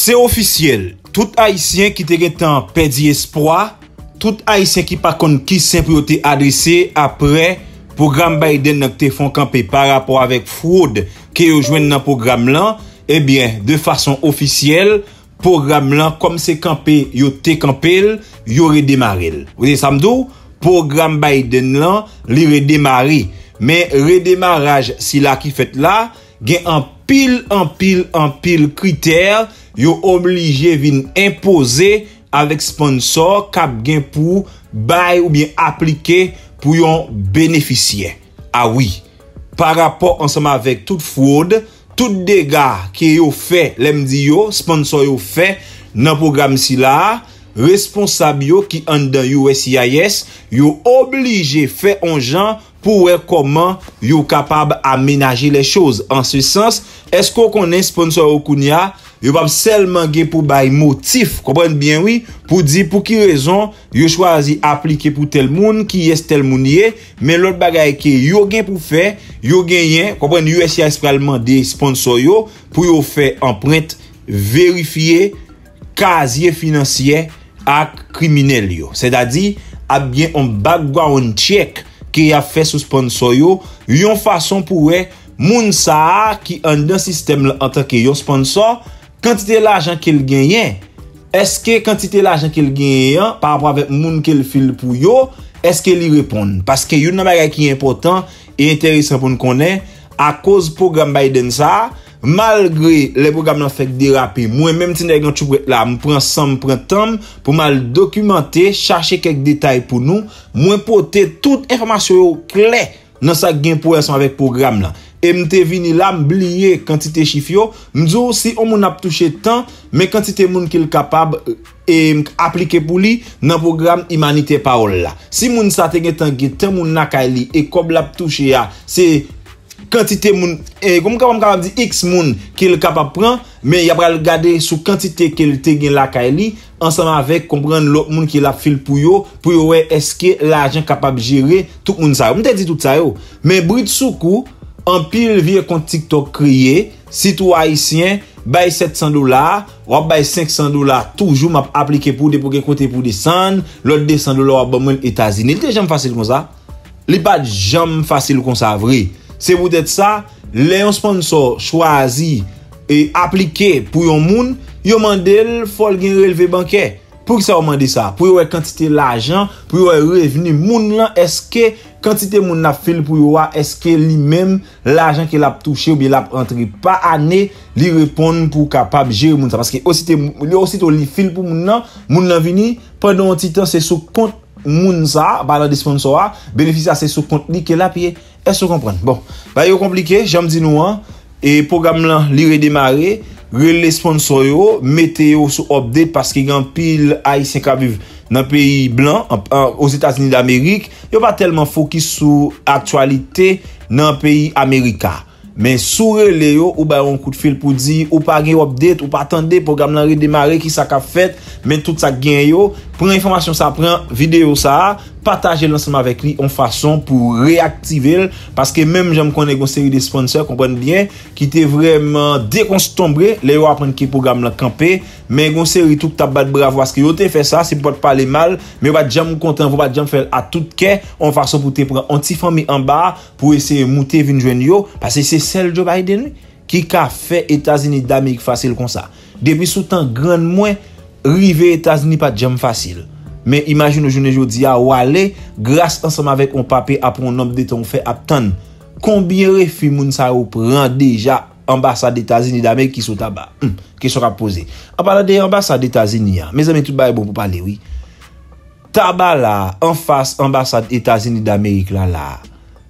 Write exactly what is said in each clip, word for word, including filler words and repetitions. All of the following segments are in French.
C'est officiel. Tout Haïtien qui était en perdre espoir, tout Haïtien qui par contre qui s'est adressé après programme Biden qui font camper par rapport avec fraude qui rejoignent dans programme là, eh bien de façon officielle programme là comme c'est campé, yo té campé, yo redémarré. Vous voyez ça me dit programme Biden là, li redémarré. Mais redémarrage si là qui fait là, gen en pile en pile en pile critères, yo obligé vin imposer avec sponsor cap gen pour bail ou bien appliquer pour yon bénéficier. Ah oui, par rapport ensemble avec toute fraude, tout dégât qui yo fait, l'aime di yo, sponsor yo fait dans programme si là, responsable yo qui en dans U S C I S, yo obligé fait on gens pour voir comment yo capable aménager les choses. En ce sens, est-ce qu'on connaît sponsor au Kounia, yo pas seulement gagner pour bail motif, comprenez bien oui, pour dire pour qui raison yo choisi appliquer pour tel monde qui est tel monde yé, mais l'autre bagaille qui yo gain pour faire, yo gagnent, comprenez U S C I S pral demander sponsor yo pour yo faire empreinte vérifier casier financier à criminel yo. C'est-à-dire a bien un background check qui a fait sous sponsor yo, yon façon pour moun sa qui en dans système en tant que yon sponsor, quantité l'argent qu'il gagne, est-ce que quantité l'argent qu'il gagne par rapport avec moun qu'il file pour yo, est-ce qu'il répond? Parce que yon bagay qui est important et intéressant pour nous connaître à cause programme Biden ça, malgré les programmes n'ont fait déraper, moi même si nèg tu là, me prend sans me prend temps pour mal documenter, chercher quelques détails pour nous, moi porter toute information clé dans ça gain pour avec programme là. Et m'te vini là m'blier quantité chiffre yo, m'dou si on moun a touché tant, mais quantité moun qu'il capable et appliquer pour lui dans programme humanité parole là. Si moun sa te gen tant gen tant moun na kali et comme l'a touché a, c'est quantité moun eh, comme comme capable dire x moun qu'il capable prendre, mais il a pas regarder sous quantité qu'il te gain la kaili ensemble avec comprendre l'autre moun qui l'a fil pour yo pour yo est-ce que l'argent capable gérer tout moun ça. On te dit tout ça yo, mais brut soukou en pile vieux compte TikTok créé citoyen haïtien bay sept cents dollars ou bay cinq cents dollars toujours m'a appliqué pour des pour gain côté pour descendre l'autre deux cents dollars ba moun États-Unis. Il te jamais facile comme ça, il pas jamais facile comme ça vrai. C'est peut-être ça, les sponsors choisis et appliqués pour un monde, ils demandent faut gain relevé bancaire. Pour ça on demande ça, pour voir quantité l'argent, pour voir revenu monde là, est-ce que quantité monde n'a fil pour voir est-ce que lui-même l'argent qu'il a touché ou bien l'a rentré par année, lui répondre pour capable gérer monde ça parce que aussi lui aussi to li fil pour monde là, monde là vini pendant un petit temps c'est sous compte monde ça, par des sponsors, bénéfice c'est sous compte lui que la pied. Est-ce que vous comprenez? Bon, bah, c'est compliqué, j'aime dire nous, hein, et le programme là, il redémarrer, les sponsors, mettez sur update parce qu'il y a un pile haïtien qui vivent dans le pays blanc, aux États-Unis d'Amérique, il n'y a pas tellement focus sur l'actualité dans le pays américain. Mais sur les yo ou ba un coup de fil pour dire ou pas gain update ou pas attendre programme là redémarrer qui ça qu'a fait, mais tout ça gain yo prend information, ça prend vidéo, ça partager l'ensemble avec lui en façon pour réactiver parce que même j'aime connait une série de sponsors comprendre bien qui était vraiment déconstombré les yo apprendre qui programme là camper, mais une série tout t'a bat bravo parce que yo t'ai fait ça, c'est pour parler mal mais pas jamais content, faut pas jamais faire à toute quai en façon pour te prendre un petit famille en bas pour essayer monter venir joindre yo parce que c'est celle Joe Biden qui a fait États-Unis d'Amérique facile comme ça. Depuis sous temps grand moins river États-Unis pas jam facile. Mais imagine aujourd'hui jodi a ou aller grâce ensemble avec un papier après un nombre de temps fait attendre. Combien refi moun ça ou prend déjà ambassade des États-Unis d'Amérique qui sous tabac. Hmm. Question à poser. En parlant des ambassades des États-Unis, mes amis tout bail bon pour parler oui. Tabac là en face ambassade États-Unis d'Amérique là là.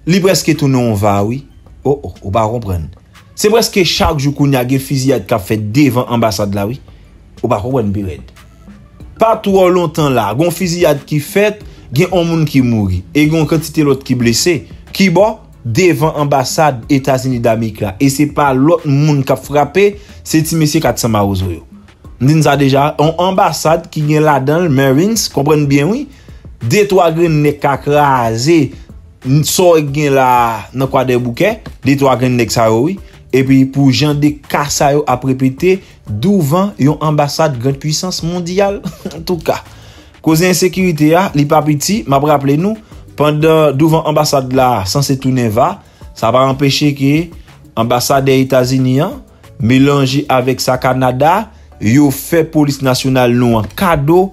Li presque tout non va oui. Oh oh, ou pas comprendre. C'est presque chaque jour qu'on y a des fusillades qui a fait devant l'ambassade là, oui. Ou pas comprendre, Bired. Pas trop longtemps là, gon fusillade qui fait, gon un monde qui mourit, et gon quantité l'autre qui blessé, qui bon devant l'ambassade États-Unis d'Amérique là. Et c'est pas l'autre monde qui a frappé, c'est ti monsieur quatre cents marozo yo. Nous ça déjà, on ambassade qui est là dans le Marines, comprendre bien, oui. Des trois graines n'est qu'à craser. Nous sommes là dans le bouquet, des trois graines de ça, oui. Et puis pour Jean de Cassayo a répété devant une ambassade grande puissance mondiale. En tout cas, cause insécurité a li pa piti, m'a rappelé nous pendant devant ambassade là censé tourner va, ça va empêcher que ambassade des États-Unis mélangé avec sa Canada, yo fait police nationale nous en cadeau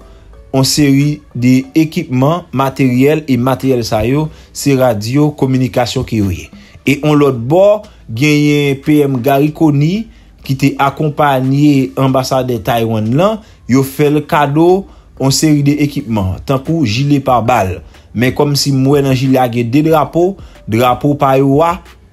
en série d'équipements matériels et matériels ça yo, c'est radio communication qui est. Et on l'autre bord, gagne P M Gariconi qui t'a accompagné ambassade de Taïwan là, yo fait le cadeau en série d'équipements, tant pour gilet par balle, mais comme si moi dans gilet a des drapeaux, drapeau pa yo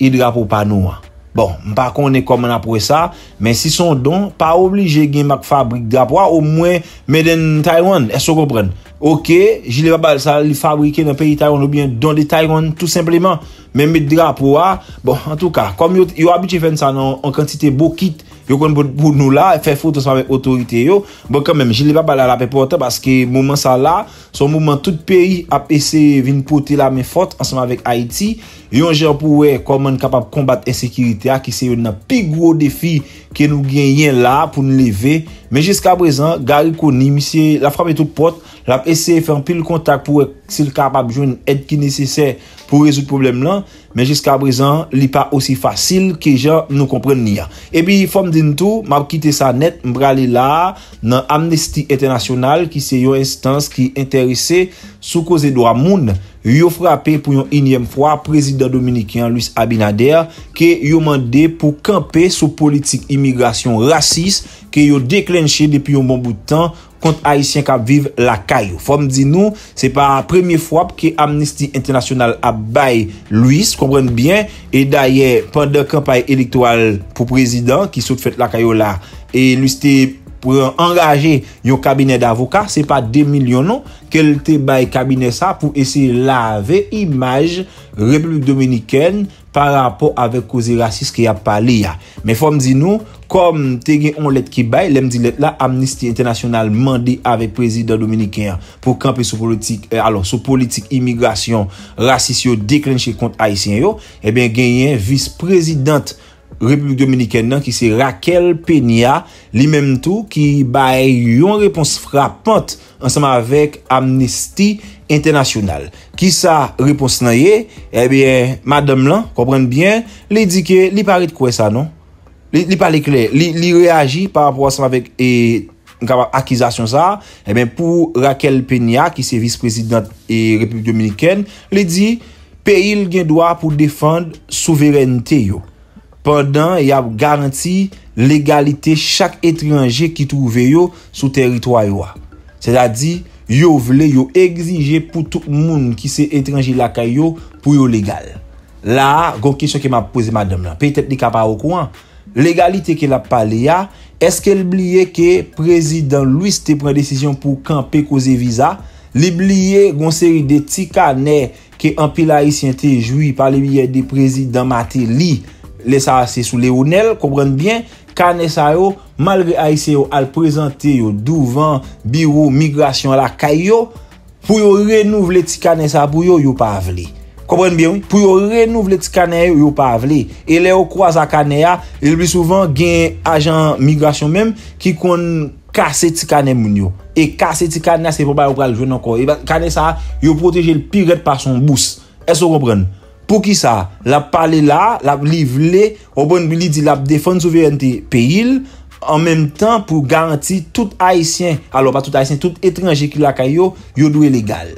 et drapeau pa nou. Bon, m'pa konn comment après ça, mais si son don pas obligé gagne mak fabrique drapeau au moins made in Taïwan, est-ce qu'on comprend? OK, gilet par balle ça li fabriqué dans pays Taïwan ou bien dans des Taïwan tout simplement. Mais mes drapeaux, bon, en tout cas, comme yo, yo habitué faire ça en quantité beau kit, yo kon pour nous là, faire photo ça avec autorité yo, bon quand même, je l'ai pas parlé la paix portant parce que moment ça là, son moment tout pays a essayé vinn porter la main forte ensemble avec Haïti, yon gens pour comment capable combattre insécurité qui c'est un plus gros défi que nous gagnons là pour nous lever, mais jusqu'à présent, Gary Koni, monsieur, la frappe toute porte, l'a essayé faire un pile contact pour s'il capable joindre aide qui nécessaire pour résoudre problème là, mais jusqu'à présent, il n'est pas aussi facile que gens nous comprennent. Et puis, il faut me dire tout, m'a quitté ça net, m'bra aller là dans Amnesty International qui c'est une instance qui intéressée sous cause droit moun, yo frappé pour une énième fois président dominicain Luis Abinader qui yo mandé pour camper sous politique immigration raciste que yo déclenché depuis un bon bout de temps contre haïtien qui vivent la caillou. Faut me dire nous, c'est pas la première fois que Amnesty International a bail Luis, comprendre bien, et d'ailleurs pendant campagne électorale pour président qui saute fait la caillou là et Luis était pour engager un cabinet d'avocats, c'est pas deux millions non, qu'elle te bail cabinet ça pour essayer de laver image République dominicaine par rapport avec cause raciste qui a parlé. Mais faut me dire nous, comme te gen on lettre qui bail, l'aime dit lettre là Amnesty International mandé avec président dominicain pour camper sur politique alors sur politique immigration raciste déclenché contre haïtien yo, et bien gagné vice-présidente République dominicaine qui c'est Raquel Peña lui-même tout qui bail une réponse frappante ensemble avec Amnesty International. Qui ça réponse là yé? Eh bien madame là, comprendre bien, li dit que li paraît quoi ça non? Li li parle clair, li li réagit par rapport à ça avec et accusation ça, eh bien pour Raquel Peña qui c'est vice-présidente et République dominicaine, li dit pays il gen droit pour défendre souveraineté yo. Pendant il y a garanti l'égalité chaque étranger qui trouve yo sous territoire yo. C'est-à-dire yo vle yo exiger pour tout monde qui c'est étranger la kayo pour yo légal. Là, gon question que m'a posé madame là. Peut-être li ka pa au courant. L'égalité qu'elle a parlé a, est-ce qu'elle oublié que président Luis te prend décision pour camper cause visa, l'oublié gon série de ticanet que en pile haïtien te joui par le biais des présidents Martelly. Les ça c'est sous Léonel, comprendre bien, canet ça yo malgré haïtien yo al présenter yo devant bureau migration la caillou pour yo renouveler ti canet ça pour yo yo pas vle. Comprendre bien oui, pour yo renouveler ti canet yo pas vle et les yo croise à canet a, il plus souvent gen agent migration même qui kon casser ti canet moun yo et casser ti canet c'est pour pas yo pral joindre encore et canet ça yo protéger le pirate par son bousse. Est-ce qu'on comprend? Pour qui ça? La parler là, la livrer, au bon billet dit la défendre souveraineté pays, en même temps pour garantir tout haïtien, alors pas tout haïtien, tout étranger qui la caillou, yo doit légal.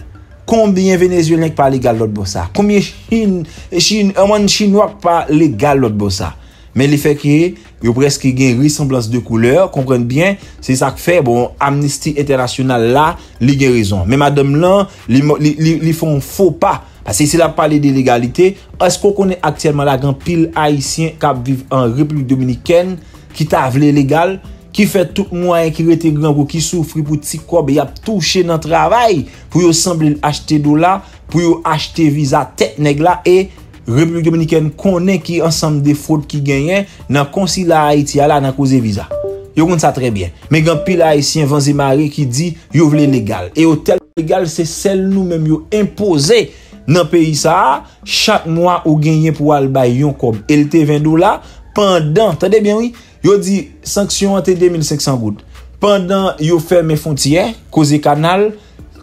Combien vénézuélien pas légal l'autre bossa? Combien chine, chine, un chinois pas légal l'autre bossa? Mais le fait que yo presque gen ressemblance de couleur, comprendre bien, c'est ça que fait bon Amnesty International là, li gen raison. Mais madame là, li li, li font faux pas. Parce que si la parle de l'égalité, est-ce qu'on connaît actuellement la grande pile haïtien qui vivent en République dominicaine, qui tavle légal, qui fait tout moyen qui rete grand pour qui souffre pour petit cob et a touché dans travail pour yo semble acheter dollar, pour yo acheter visa tête nèg là et République dominicaine connaît qui ensemble des fraudes qui gagnent dans consulat Haïti là dans cause visa. Yo connaît ça très bien. Mais grand pile haïtien vanzi mari qui dit yo vle légal et au tel légal c'est celle nous-mêmes yo imposer. Dans pays ça chaque mois ou gagner pour al bayon comme elle te vingt dollars pendant, attendez bien oui, yo dit sanction ante deux mille cinq cents gouttes. Pendant yo ferme frontière, cause canal,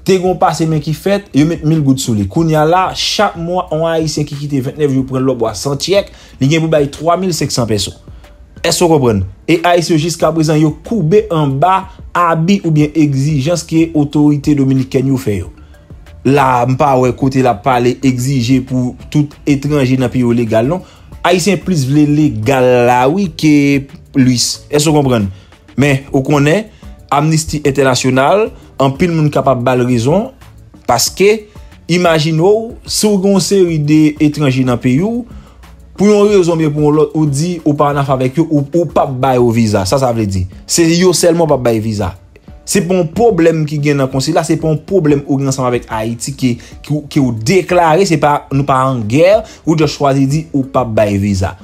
te gon passé mais qui fait, yo met mille gouttes sous les. Kounya là, chaque mois on haïtien qui quitte vingt-neuf jours pour l'eau bois cent tièk, li gen pou bay trois mille cinq cents pesos. Est-ce que vous comprenez? Et haïtien jusqu'à présent yo coubé en bas habit ou bien exigence que autorité dominicaine yo fait yo. La m'pa ouais côté la parler exiger pour tout étranger dans pays légal non. Haïtien plus vle légal là oui que Luis. Est-ce que vous comprenez? Mais on connaît Amnesty International en pile monde capable bal raison parce que imaginons si une série d'étrangers dans pays pour une raison bien pour l'autre ou dit ou pas en affaire avec eux ou, ou pas bail au visa, ça ça veut dire c'est yo seulement pas bail visa. C'est pas un problème qui gagne dans consulat, c'est pas un problème ou ensemble avec Haïti qui qui qui ou déclarer c'est pas nous pas en guerre ou de choisir dit ou pas bail visa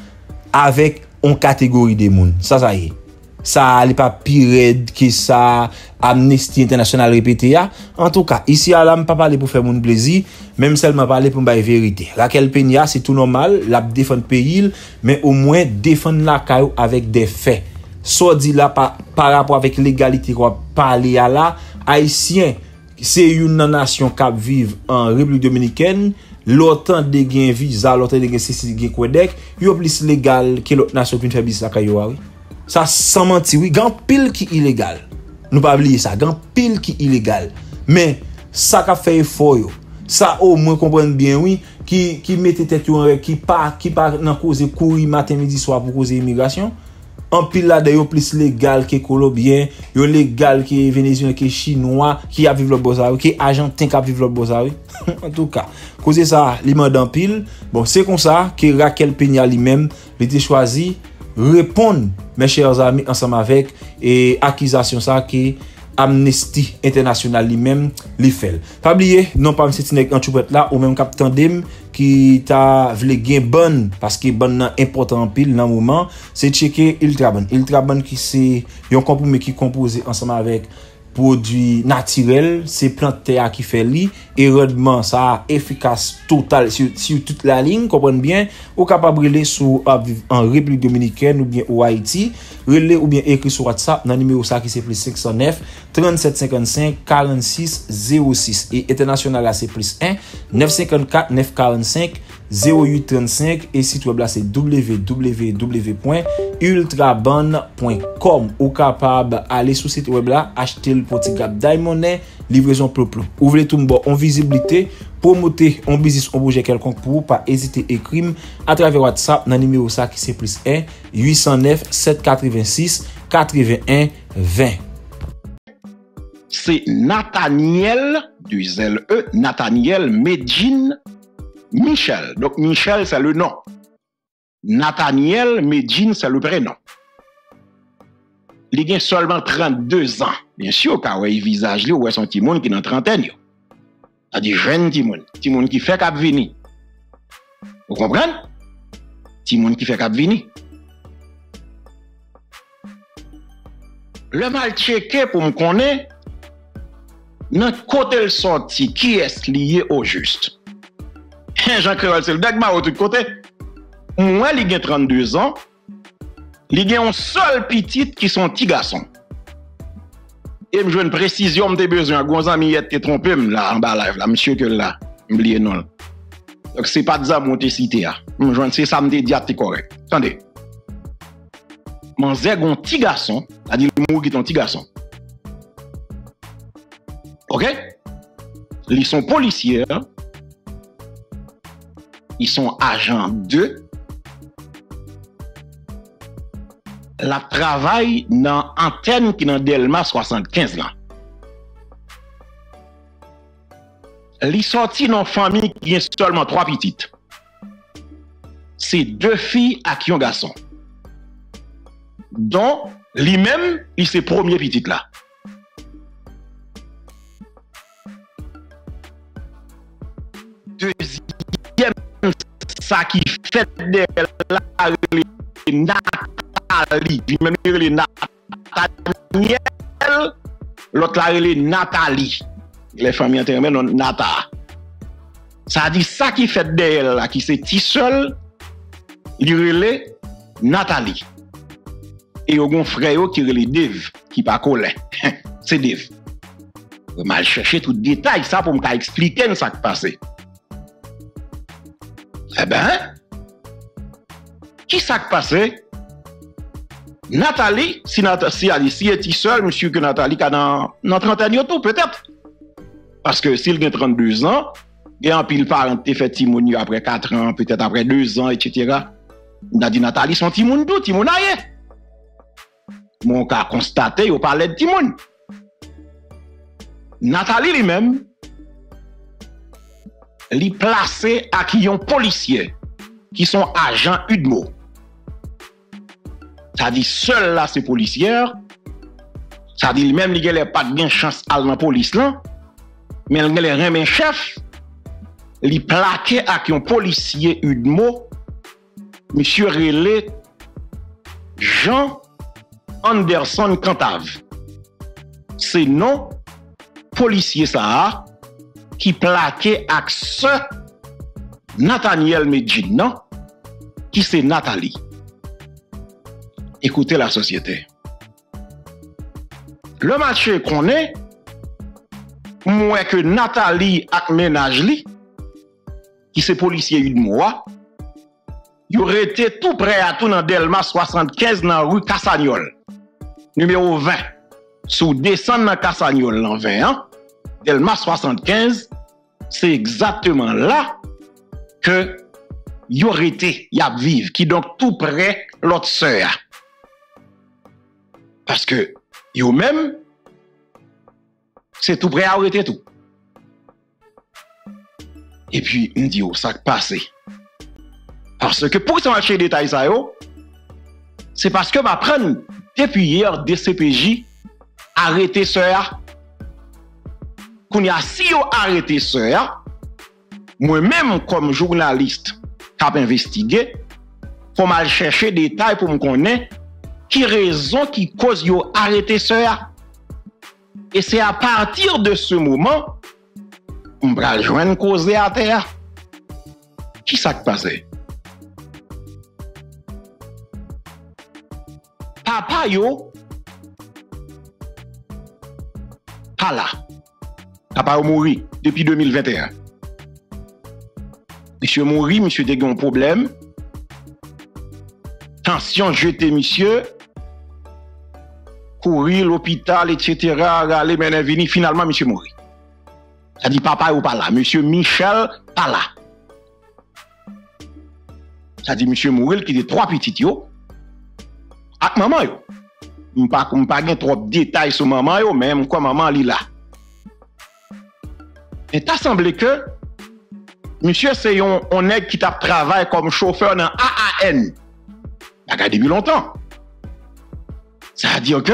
avec une catégorie de monde. Ça ça y est. Ça n'est pas pire que ça Amnesty International répété. En tout cas, ici, je ne pas parler pour faire mon plaisir, même seulement parler pour me dire vérité. Raquel Peña, c'est tout normal, la défendre pays, mais au moins défendre la caillou avec des faits. Soit dit là par rapport avec l'égalité qu'on parler à la haïtien, c'est une nation qui vit en République dominicaine. L'autant de gain visa, l'autant de gain ceci, gain québec, yo plus légal que l'autre nation qui fait business la caillou. Ça sans mentir, oui, grand pile qui illégal. Nous pas oublier ça, grand pile qui illégal. Mais ça qu'a fait effort yo. Ça au moins comprendre bien oui, qui qui mettait tête en règle, qui pas qui pas dans cause courir matin midi soir pour cause immigration. En pile là d'ailleurs plus légal que colombien, yo légal que vénézuélien, que chinois, qui a vivre le bossa, qui argentin qui a vivre le bossa. En tout cas, cause ça, li mande en pile. Bon, c'est comme ça que Raquel Peña lui-même, il était choisi répondre, mes chers amis, ensemble avec et accusation ça qui Amnesty International lui-même lui fait. Pas oublier, non pas cette nèg entrepreneur là ou même cap tandem qui t'a vle gain bonne parce que bonne important en pile dans moment, c'est checker ultra bonne. Ultra bonne qui c'est un comprimé qui composé ensemble avec produit naturel, c'est planté à qui fait li et rendement ça efficace total sur, sur toute la ligne, comprenez bien, ou capable relé sous en République dominicaine ou bien au Haïti, relé ou bien écrit sur WhatsApp dans numéro ça qui c'est plus cinq zéro neuf, trois sept cinq cinq, quatre six zéro six et international là c'est plus un, neuf cinq quatre, neuf quatre cinq, zéro huit trois cinq et site web là c'est w w w point ultraban point com ou capable aller sur site web là acheter le petit gap d'aimonet livraison peuple ouvrez tout bon en visibilité promoter en business en projet quelconque pour pas hésiter écrire à travers WhatsApp dans numéro ça qui c'est plus un, huit zéro neuf, sept huit six, huit un deux zéro. C'est Nathaniel du L E Nathaniel Medina Michel. Donc Michel c'est le nom. Nathaniel Medina c'est le prénom. Il a seulement trente-deux ans. Bien sûr, car il visage lui, ou son petit monde qui est dans trentaine. C'est des jeunes petit monde, petit monde qui fait cap venir. Vous comprenez? Petit monde qui fait cap venir. Le mal checké pour me connaître, dans côté le sorti qui est lié au juste. Jean Créole, c'est le Dagmar de tout côté. Moi, il a trente-deux ans. Il a un seul petit qui sont petits garçons. Et je veux une précision, je besoin. Gros ami, il a trompé là, en bas live, là, monsieur que là, oublié non. Donc, ce n'est pas de ça que je cité. Je sais ça, je dis que c'est correct. Attendez. Mon zègue, un petit garçon, c'est-à-dire le mot qui est un petit garçon. OK? Ils sont policiers. Ils sont agents deux. La travail dans l'antenne qui est dans Delma soixante-quinze là. Ils sorti dans une famille qui a seulement trois petites. C'est deux filles à qui un garçon. Donc, lui-même, il s'est premier petit là. Deuxième. Ça qui fait de la Nathalie, même les Nathaniel, l'autre là les Nathalie, les familles intermédiaires non Nata. Ça dit ça qui fait de elle, qui c'est ti seul, il relait Nathalie. Et il y a un frère qui est Dave, qui n'est pas collé. C'est Dave. Je vais chercher tout détail ça pour me expliquer ce qui est passé. Eh bien, qui s'est passé? Nathalie, si elle si est seule, monsieur que Nathalie a dans la trentaine tout, peut-être. Parce que s'il a trente-deux ans, il a un pile parent qui fait timoun après quatre ans, peut-être après deux ans, et cetera. On a dit Nathalie, son timoun tout, timoun aïe. Mon cas constaté, il parlait de timoun. Nathalie lui-même, il placé à qui yon policiers, qui sont agents U D M O. Ça dit seul là c'est policière. Ça dit même les gars pas de chance à la police là. Mais les gars les chef, les plaqué à qui un policier U D M O, monsieur Relé Jean Anderson Cantave. C'est non policier ça qui plaqué à ce Nathaniel Medina qui c'est Nathalie. Écoutez la société. Le marché qu'on est, moins que Nathalie et Ménageli, qui sont policiers une mois, ils auraient été tout près à tout dans Delma soixante-quinze dans rue Cassagnol, numéro vingt. Sous descendre dans Cassagnol, dans vingt, Delma soixante-quinze, c'est exactement là que ils auraient été, ils vivent, qui donc tout près l'autre sœur. Parce que yo même, c'est tout prêt à arrêter tout. Et puis, on dit, ça passe. Parce que pour s'en acheter des détails, c'est parce que va prendre depuis hier D C P J arrêter sœur. Qu'on y a si yo arrêté sœur, moi-même comme journaliste qui a investigué, faut mal chercher des détails pour me connaître. Qui raison qui cause yo arrêter sœur? Et c'est à partir de ce moment, on va joindre cause à terre. Qui ça qui passé? Papa yo, pas là. Papa yo mouri depuis deux mille vingt et un. Monsieur mouri, monsieur te gen un problème. Tension jetée, monsieur. Courir l'hôpital, et cetera. Aller mener venir. Finalement, monsieur mourit. Ça dit papa ou pas là. Monsieur Michel, pas là. Ça dit monsieur mourir qui dit trois petites yo. Avec maman yo. Je ne pas trop de détails sur maman yo, même quoi maman li là. Mais t'as semblé que monsieur c'est un nèg qui t'a travaillé comme chauffeur dans A A N. Ça a depuis longtemps. Ça veut dire que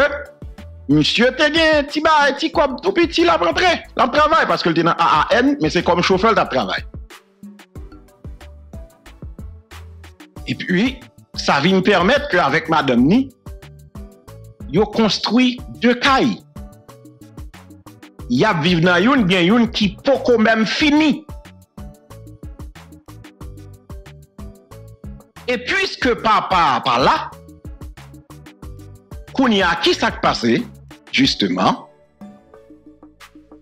monsieur te gen un petit bar, petit comme tout petit la rentrée, la travail parce que le dans A A N, mais c'est comme chauffeur de travail. Et puis ça vient permettre que avec madame ni yo construit deux cailles. Y a vivre dans une, gen une qui pas quand même fini. Et puisque papa par là, qu'on y a qui s'est passé, justement,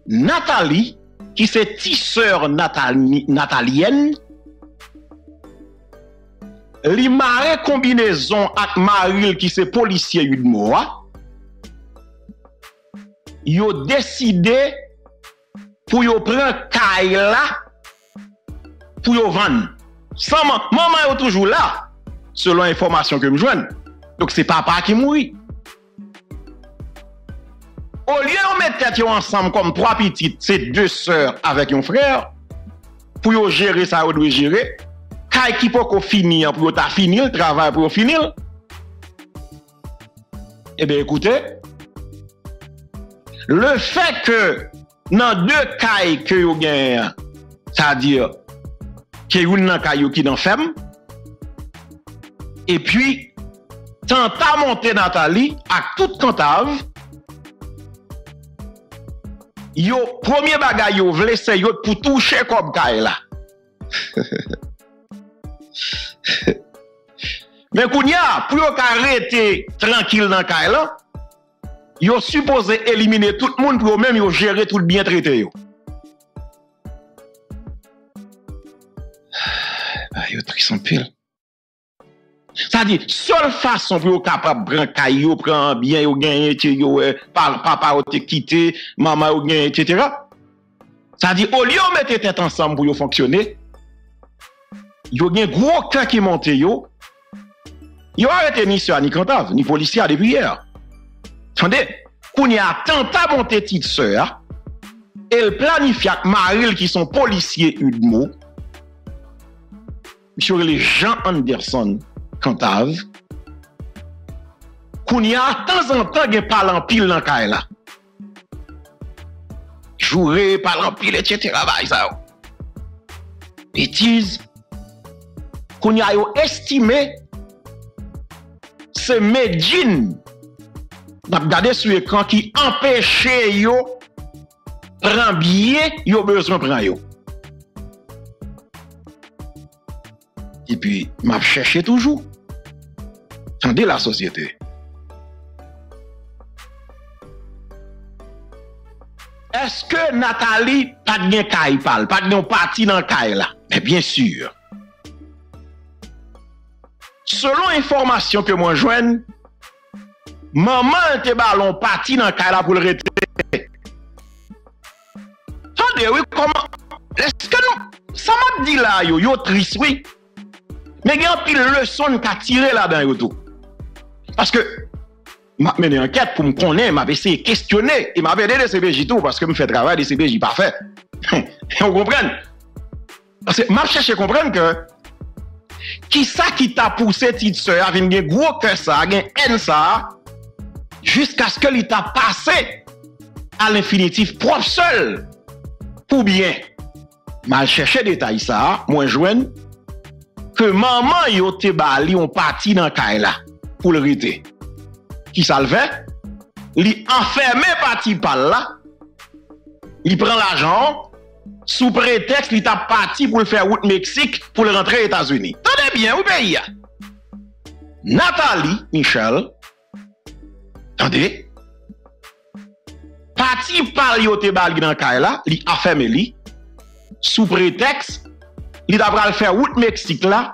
Nathalie, qui c'est tisseur natalienne, li mare combinaison avec Maril qui c'est policier U D M O, yo décidé pour yo prendre Kaila pour yo vendre. Sans maman, maman est toujours là, selon l'information que je joigne. Donc, c'est papa qui mourit. Au lieu de mettre tête ensemble comme trois petites, c'est deux sœurs avec un frère, pour gérer ça, vous devez gérer. Quand il faut finir, pour finir le travail, pour finir. Eh bien, écoutez, le fait que dans deux cas que vous avez, c'est-à-dire, qui est une caillou qui dans femme et puis tenta monter Nathalie à toute Cantave yo premier bagay yo vle c'est yo pour toucher comme caille là Mais Kounia, pour arrêter tranquille dans le cas, ils sont supposés éliminer tout le monde pour eux-mêmes gérer tout le bien traité. Ils sont pile. C'est-à-dire, seule façon pour être capable de prendre prendre bien, yo gagner, papa ou te quitter, maman ou gagner, et cetera. C'est-à-dire, au lieu de mettre tête ensemble pour fonctionner, yo gen gros cas qui monte yo. Yo arrêté ni sœur ni Cantave, ni policier depuis hier. Attendez, qu'on y a tenté monter petite sœur, elle planifie avec Maril qui sont policiers U D M O. Monsieur les Jean Anderson Cantave. Qu'on y a de temps en temps gen parle en pile dans kay la. Jouer, parle en pile, et cetera. Bêtise. Qu'on y a estimé c'est Medine, n'a regardé sur l'écran qui empêchait yo prendre bien, yo besoin prendre yo. Et puis m'a cherché toujours. Attendez la société. Est-ce que Nathalie pas de gain caille parle, pas de parti dans caille là? Mais bien sûr. Selon information que moi joigne, maman te ballon parti dans cas là pour le retraiter. Attendez, oui, comment est-ce que nous ça m'a dit là yo, yo triste oui. Mais il y a une pile leçon qu'a tiré là-dedans yo tout. Parce que m'a mené enquête pour me connaître, m'a essayé questionner et m'a aidé de D C P J tout parce que me fait travail de D C P J parfait. On comprend. Parce que m'a cherché comprendre que qui ça qui t'a poussé petite sœur avec un gros cœur ça, avec haine ça jusqu'à ce que il t'a passé à l'infinitif propre seul pour bien mal chercher détail ça moins joindre que maman yo te bali on parti dans caille là pour le riter qui ça le fait li enfermé parti par là il prend l'argent sous prétexte il t'a parti pour le faire route Mexique pour le rentrer aux États-Unis. Tenez bien au pays. Nathaniel Michel. Attendez. Parti par yote balgi dans Kaila, li a fermé li sous prétexte il t'a pral faire route Mexique là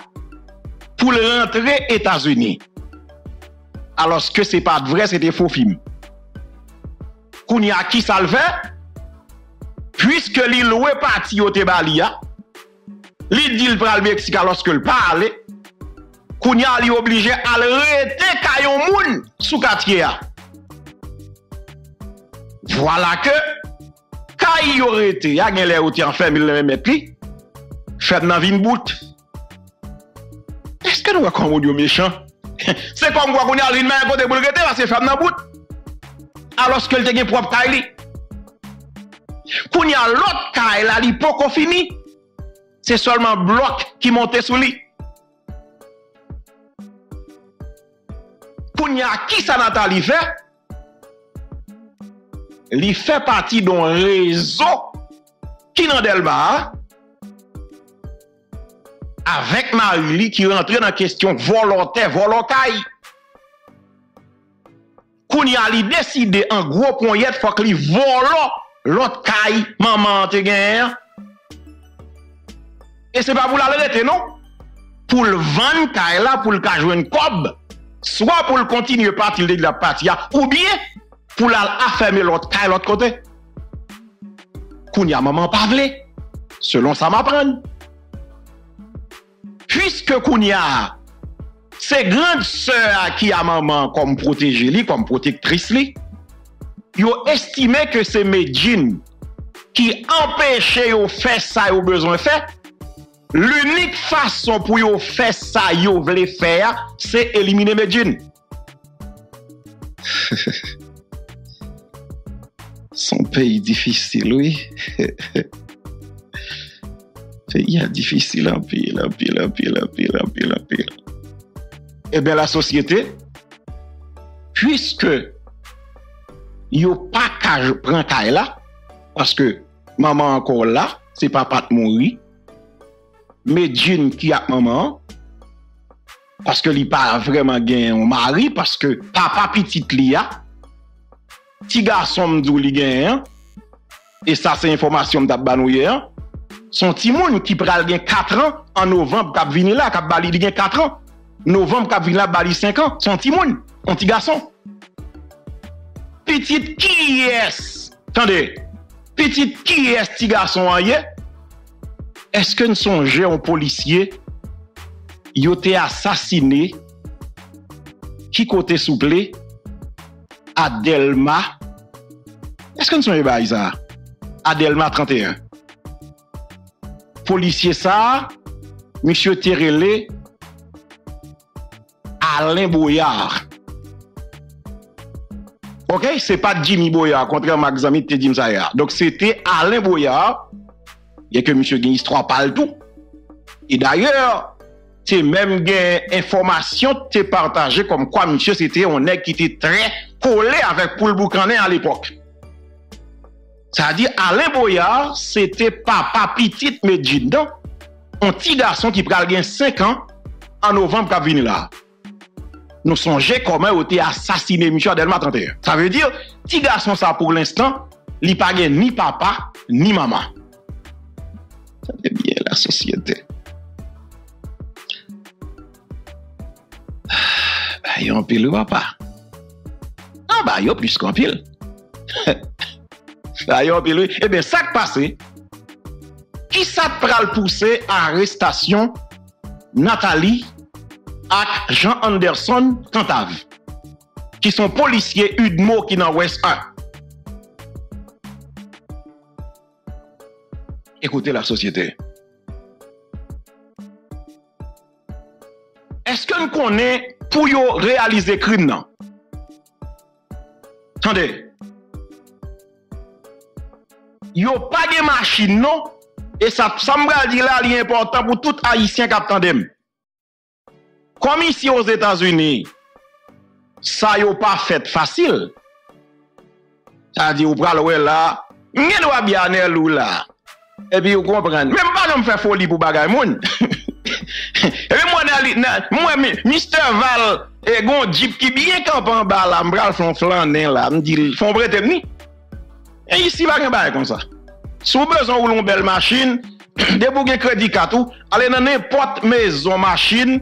pour le rentrer aux États-Unis. Alors que c'est pas vrai, c'était faux film. Kounia qui ça le fait? Puisque l'île ou est parti au Tebalia, l'île dit le pral Mexique alors que le parle, qu'on y a obligé à le rete kayon moun sous quartier. Voilà que, quand il aurait été, il y a des gens qui ont fait mille mépris, fait dans une bout. Est-ce que nous avons dit méchant? C'est comme quoi qu'on y a l'île même côté pour le rete, c'est fait dans bout. Alors que le te gen propre kaili. Quand il y a l'autre cas, il a l'hypoco fini. C'est seulement bloc qui montait sous lui. Quand il y a qui ça Nathalie fait, il fait partie d'un réseau qui n'a delba avec Marie qui rentre dans la question volontaire, volontaire. Quand il y a décidé en gros point, il faut que lui vole. L'autre caille, maman, te gagne. Et c'est pas pour l'arrêter, non? Pour le vendre, caille là, pour le jouer une cob. Soit pour le continuer partir de la partie, ou bien pour l'affermer l'autre caille, l'autre côté. Kounia, maman, pas vle. Selon ça, m'apprenne. Puisque Kounia, c'est grande sœur qui a maman comme protégée, comme protectrice, li, yo estimé que c'est Medine qui empêchait yo faire ça yo besoin faire. L'unique façon pour yo faire ça yo voulait faire, c'est éliminer Medine. Son pays difficile, oui. Pays difficile en pile, en pile, en pile, en pile, en pile, en pile. Eh bien la société, puisque yo pas qu'à prendre caille là parce que maman encore là, c'est papa de mourir. Medine qui a maman parce que li pas vraiment gagné un mari, parce que papa petit li a petit garçon m'dou li gagné, et ça c'est information m'ta banou hier, son petit monde qui pral gagné quatre ans en novembre k'ap vini là, k'ap bali li gagné quatre ans novembre k'ap vini là bali cinq ans, son petit monde, un petit garçon petit qui est, attendez, petit qui est petit garçon en hier. Est-ce que nous songeons aux policiers qui ont été assassinés, qui côté souple, à Delma? Est-ce que nous songeons à ça? À Delma trente et un. Policier ça, monsieur Terrelé, Alain Boyard. Ok, ce n'est pas Jimmy Boyard, contrairement à Xami Tedim Zaya. Donc c'était Alain Boyard. Il y a que M. Guinness trois parle tout. Et d'ailleurs, c'est même des informations qui sont partagées comme quoi M. c'était un nègre qui était très collé avec Paul Boucané à l'époque. C'est-à-dire, Alain Boyard, c'était papa petit Medina, un petit garçon qui pral gen cinq ans en novembre qui vient là. Nous songeons comment il a été assassiné M. Adelma trente et un. Ça veut dire, petit garçon, ça pour l'instant, il n'a pas ni papa ni maman. Eh bien, la société. Bah, yon pile ou pas? Ah, bah, yon plus qu'en pile. Bah, yon pile. Eh bien, ça qui passe, qui ça pral pousser à l'arrestation Nathalie et Jean Anderson Cantave, qui sont policiers U D M O qui dans Ouest un. Écoutez la société. Est-ce que nous connaissons pour réaliser le crime? Attendez. Il n'y a pas de machine, non? Et ça, ça me dit là, c'est important pour tout Haïtien qui attendent. Comme ici aux États-Unis, ça n'est pas fait facile. Ça dit, vous prenez là, vous avez bien là. Et puis, vous comprenez. Même pas de me faire folie pour bagay moun. Et puis, moi, Mister Val, et gon Jeep qui bien campé en bas, là, m'bral fon flanen là, m'dil, fon brete ni. Et ici, va gen bagay comme ça. Sou besoin ou l'on belle machine, débouge crédit katou, allez dans n'importe maison machine,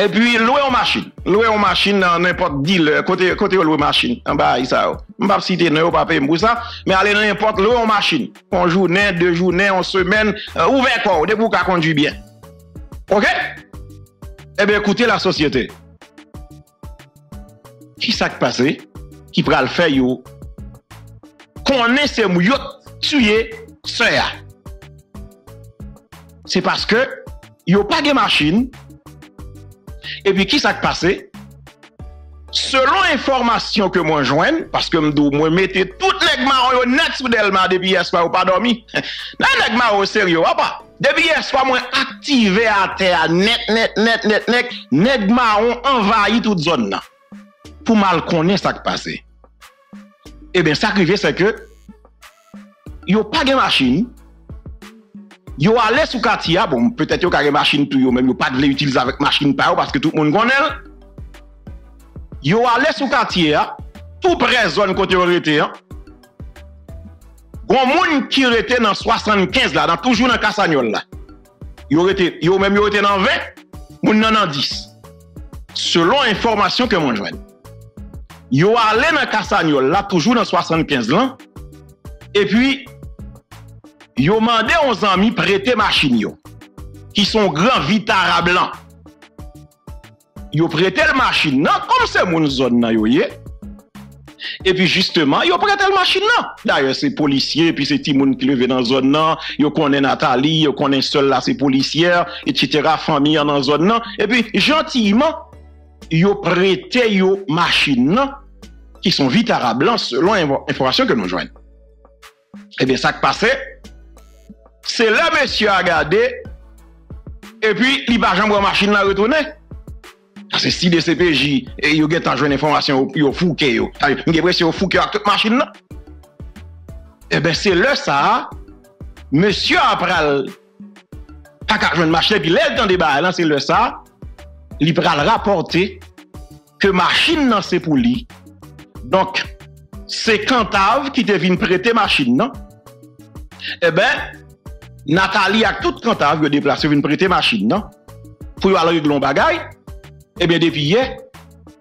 et puis louer en machine. Louer en machine dans n'importe dealer, côté côté louer machine. En bas, ça. Je ne vais pas citer ne pas payer pour ça, mais allez dans n'importe l'eau en machine. En journée, deux journées, en semaine, euh, ouvert quoi, de vous conduire bien. Ok? Eh bien, écoutez la société. Qui ça qui passe? Qui pral faire yo? Qu'on est ces mouillot tué, sœur. C'est parce que yo pas de machine. Et puis, qui ça qui passe? Selon information que moi joigne, parce que moi mettez toutes les marron net sous Delma depuis hier soir ou pas dormi. Là les marron sérieux pas. Depuis hier soir moi activé à terre net net net net net net marron envahi toute zone là. Pour mal connaître ça qui passé. Eh bien ça arrivé c'est que yo pas de machine. Yo allé sous Katia, bon peut-être yo ka gen machine tout yo même yo pas de l'utiliser avec machine pa yo parce que tout le monde connaît. Yo allez sous quartier, tout près zone côté arrêté. Gon moun qui rete dans soixante-quinze là, dans toujours dans Cassagnol là. Yo rete, yo même yo rete dans vingt, moun nan dans dix. Selon information que mon joine. Yo allez dans Cassagnol là, toujours dans soixante-quinze là. Et puis yo mandé onze amis prêter machine yo qui sont grand vitara blanc. Yo prêté le machine nan, comme c'est mon zone nan yo ye. Et puis justement, yo prêté le machine nan. D'ailleurs, c'est policier, puis c'est Timoun qui levé dans zone nan, yo connaît Nathalie, yo connaît seul là, c'est policière, et cetera, famille dans zone nan. Et puis, gentiment, yo prêté yo machine nan, qui sont vite à blanc selon information que nous joignons. Et bien, ça qui passe, c'est là, monsieur a gardé, et puis, li pa jambe machine la retourné. C'est si D C P J et yo gen tan jwenn information yo fouke yo. T'a gen pression fouke ak toute machine là. Eh ben c'est le ça monsieur après pas ka jwenn machine puis l'aide dans des bail là c'est le ça. il pral rapporter que machine nan c'est pour lui. Donc c'est Cantave qui te vient prêter machine non. Eh ben Nathalie avec tout Cantave qui déplacer vient prêter machine non pour aller régler un bagage. Eh bien depuis hier,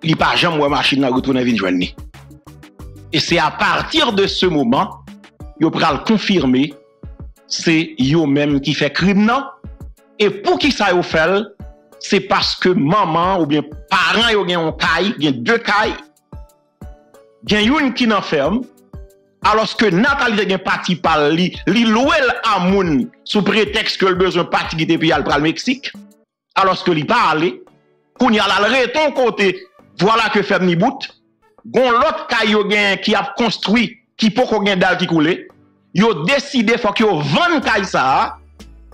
il pas jamais moi machine nan retourner vinn joindre ni. Et c'est à partir de ce moment, yo pral confirmer c'est yo même qui fait crime non. Et pour qui ça yo fait, c'est parce que maman ou bien parents yo gen un caille, gen deux cailles, gen une qui n'enferme, alors que Nathalie gen parti par li, li louel à moun sous prétexte que le besoin parti qui depuis al pral Mexique, alors que li pas allé, qu'on y a la reton côté, voilà que ferme ni bout, gon l'autre caille yo gen qui a construit, qui pour qu'on gen dal qui coule, yo décidé faut que yo vende caille ça,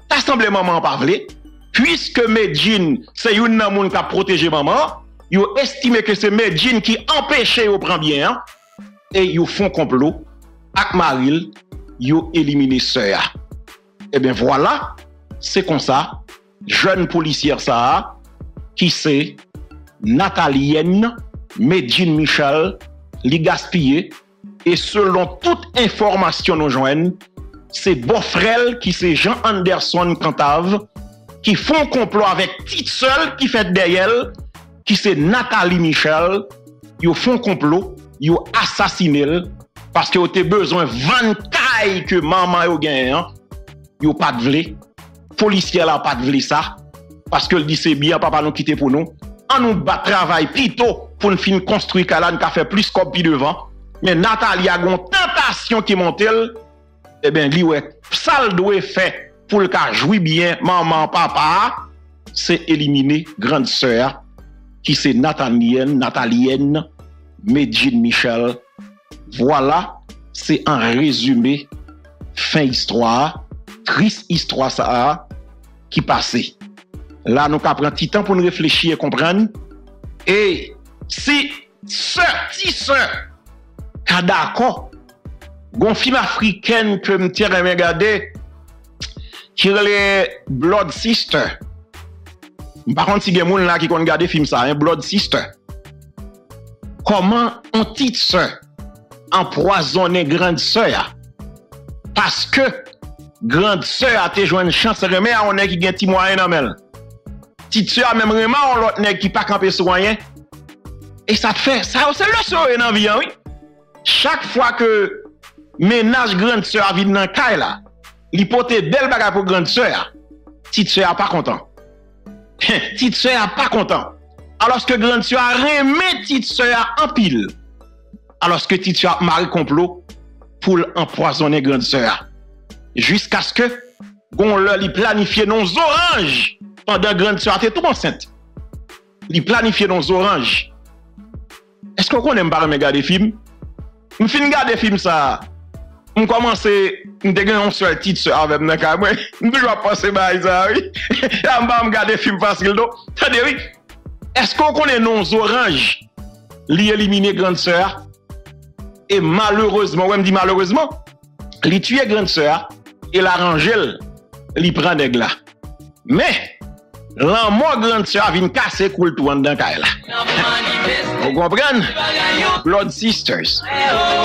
t'assemble maman parler. Puisque Medjin, c'est une moun qui a protégé maman, ils estiment que c'est Medjin qui empêchait au prendre bien, et ils font complot, avec Maril, ils éliminer sœur. Et bien voilà, c'est comme ça, jeune policière ça, qui c'est Nathalie Medina Michel, li gaspillé, et selon toute information nous joignent, c'est Bofrel qui c'est Jean Anderson Cantave, qui font complot avec petite seule qui fait derrière elle, qui c'est Nathalie Michel, ils font complot, ils assassinent parce qu'ils ont besoin de vingt que maman a gagné, ils n'ont pas de vlé, policiers n'ont pas de vlé ça, parce que le dit c'est bien, papa nous quitte pour nous, on nous bat travail plutôt pour nous finir construire Kalan qui fait plus copie devant, mais Nathalie a une tentation qui monte, eh bien, ça doit fait. Pour le cas jouit bien, maman, papa, c'est éliminer grande sœur, qui c'est Nathaniel, Nathalienne, Medina Michel. Voilà, c'est un résumé, fin histoire, triste histoire ça qui passait. Là, nous avons pris un petit temps pour nous réfléchir et comprendre. Et si sœur, si sœur, Kadako, gon film africaine que me tire et regarder, qui les Blood Sister. Par contre, si il y a des gens là qui ont regardé le film ça, hein, Blood Sister. Comment on petite sœur empoisonne grande sœur? Parce que grande sœur a te joué une chance remè à on est qui gagne petit moyen dans elle. Petite sœur même remè on l'autre nèg qui pas camper sur rien. Et ça fait ça c'est le sourire dans vie oui. Chaque fois que ménage grande sœur vient dans caille là, l'hypothèse belle bagarre pour grande sœur, petite sœur pas content. Petite sœur pas content. Alors que grande sœur remet petite sœur en pile. Alors que petite sœur marie complot pour empoisonner grande sœur. Jusqu'à ce que gon leur li planifier nos oranges pendant grande sœur était tout enceinte. Li planifier nos oranges. Est-ce qu'on connaît pas regarder film? On fin regarder film ça. On commence, on dégaine une seule petite sœur avec moi. On doit passer par ça, oui. On va regarder le film facile. Tandis, oui. Est-ce qu'on connaît nos oranges? Li éliminer grande sœur. Et malheureusement, on me dit malheureusement, li tuer grande sœur et la rangelle, li prend des glas. Mais, la mort grande sœur vient casser coule tout en dedans. Vous comprenez? Blood Sisters.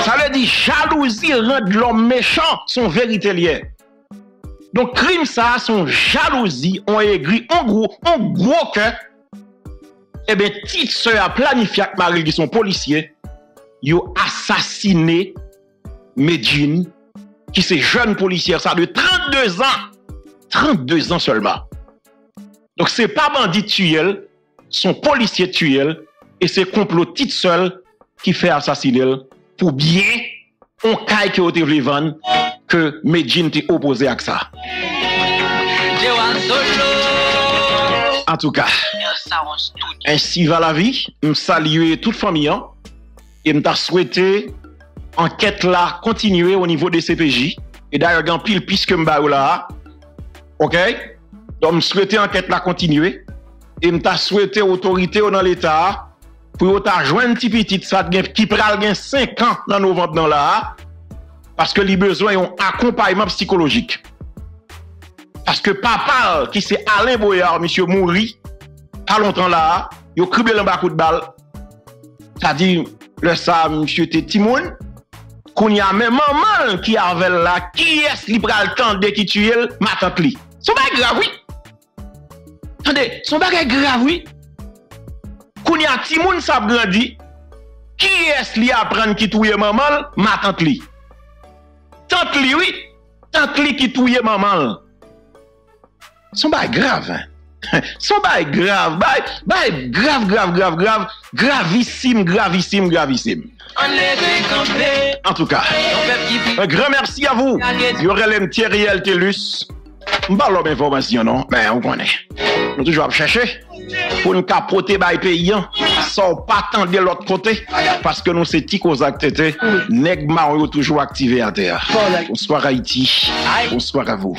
Ça veut dire jalousie rend l'homme méchant son vérité lié. Donc crime ça son jalousie on aigri en gros en gros que eh bien petite sœur a planifié avec Marie qui sont policiers yo assassiné Medjin qui c'est jeune policière ça de trente-deux ans trente-deux ans seulement. Donc c'est pas bandit tuel, son policier tuel et c'est complot petite sœur qui fait assassiner pour bien on caille que vous voulez vendre que Medjin t'est opposé à ça. En tout cas, ainsi va la vie. Je salue toute famille hein, et je souhaite enquête là continuer au niveau des C P J. Et d'ailleurs, grand pile puisque je là, ok? Donc je souhaite enquête là continuer et je souhaite autorité dans l'État. Pour vous joindre petit petit ça qui pral gen cinq ans dans novembre dans là parce que les besoins ont accompagnement psychologique parce que papa qui c'est Alain Boyard monsieur mouri pas longtemps là, ils ont criblé l'en bas coup de balle. C'est-à-dire, le ça, monsieur Timoun, qu'on y a même maman qui avait là, qui est libre à le temps de qui tue, ma tante li. Son bagage grave, oui. Attendez, son bagage grave, oui. Qu'on y a Timoun, ça grandit. Qui est li apprendre qui touye maman, ma tante li. Tante li, oui. Tante li qui touye maman. Son bagage grave, hein. Son bail grave, bail, bail grave, grave, grave, grave, gravissime, gravissime, gravissime. En tout cas, un grand merci à vous. Yorel M. Thierry L. Telus. M'parle d'information, non? Mais on connaît. Nous toujours à chercher pour nous capoter bail paysan sans pas tendre de l'autre côté parce que nous c'est Ticos actété. Nèg Mario toujours activé à terre. Bonsoir Haïti. Bonsoir à vous.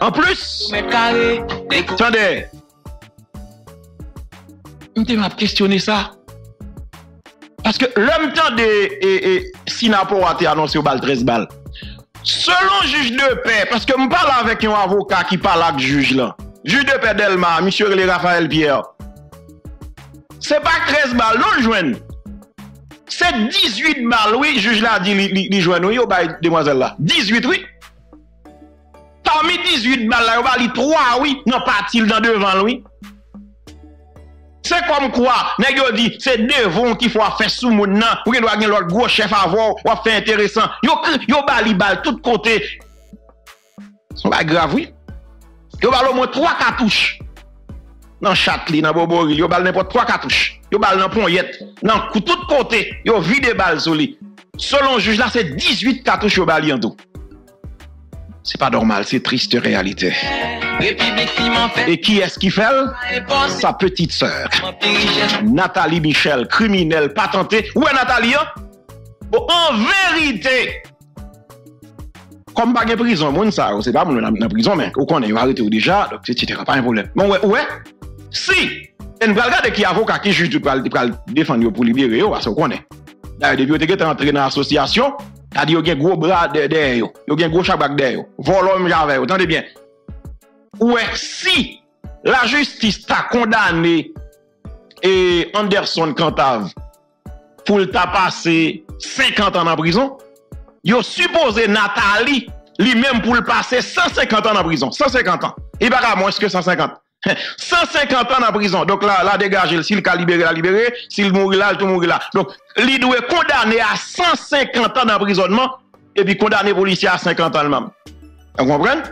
En plus, attendez. M'te m'a questionné ça. Parce que l'homme temps de Sinapore a été annoncé au bal treize balles. Selon juge de paix, parce que je parle avec un avocat qui parle avec le juge là. Juge de paix Delma, M. Raphaël Pierre. C'est pas treize balles, non, le jouen. C'est dix-huit balles, oui, le juge là dit, il jouen, oui, demoiselle là. dix-huit, oui. Parmi dix-huit balles, là, il va trois, oui, non, pas-t-il dans devant, oui. C'est comme quoi, nèg dit, c'est devant qu'il faut faire sous moun nan, ou qu'il doit gagner l'autre gros chef avant, ou faire intéressant. Yo yo bali bal tout côté. C'est pas grave, oui. Yo bal au moins trois cartouches. Dans Chatli, dans Boboril, yo bal n'importe trois cartouches. Yo bal dans Ponyette, dans tout côté, yo vide balle sur lui. Selon le juge là, c'est dix-huit cartouches yo bali en tout. C'est pas normal, c'est triste réalité. Et qui est-ce qui fait? Sa petite sœur. Nathalie Michel, criminelle, patentée. Où est Nathalie? Bon, en vérité, comme pas de prison, c'est pas mon prison, mais on connaît, il va arrêter déjà, donc c'est pas un problème. Mais ouais, si, et nous regardons qui avocat qui juge de défendre pour libérer, parce qu'on connaît. D'ailleurs, depuis que tu es entré dans l'association, tu as dit qu'il y a un gros bras derrière, il y a un gros chabac derrière, volons j'avais, entendez bien. Ouais, si la justice t'a condamné et Anderson Cantave pour t'a passé cinquante ans en prison, yo supposé Nathalie lui-même pour le passer cent cinquante ans en prison. cent cinquante ans. Et pas bah, moins que cent cinquante. cent cinquante ans en prison. Donc là, là dégagez, s'il a libéré, la libéré. S'il mourit là, tout mourit là. Donc, il doit condamner à cent cinquante ans d'emprisonnement et puis condamner policier à cinquante ans le même. Vous comprenez?